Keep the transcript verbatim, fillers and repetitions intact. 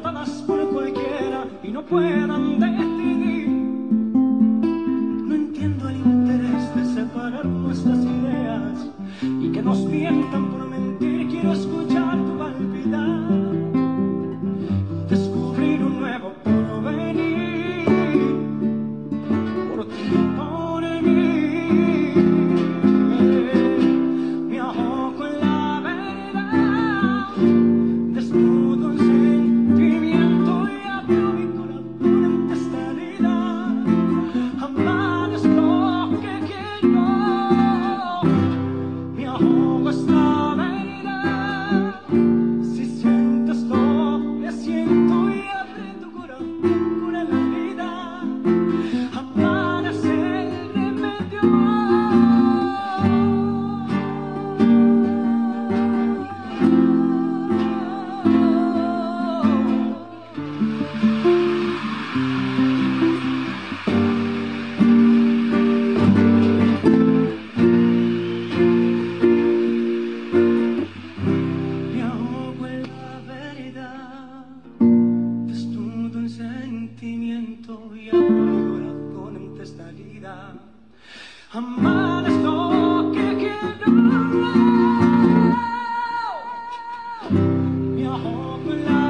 tratadas por cualquiera y no puedan decidir. No entiendo el interés de separar nuestras ideas y que nos mientan por mentir. Quiero escuchar tu palpitar, descubrir un nuevo porvenir, por ti, por mí. Me ahogo en la verdad, desnudo el sentimiento y abro mi corazón en testaridad. Amar es lo que quiero, me ahogo esta. Y abro mi corazón en testaridad. Amar es lo que quiero. Me ahogo en la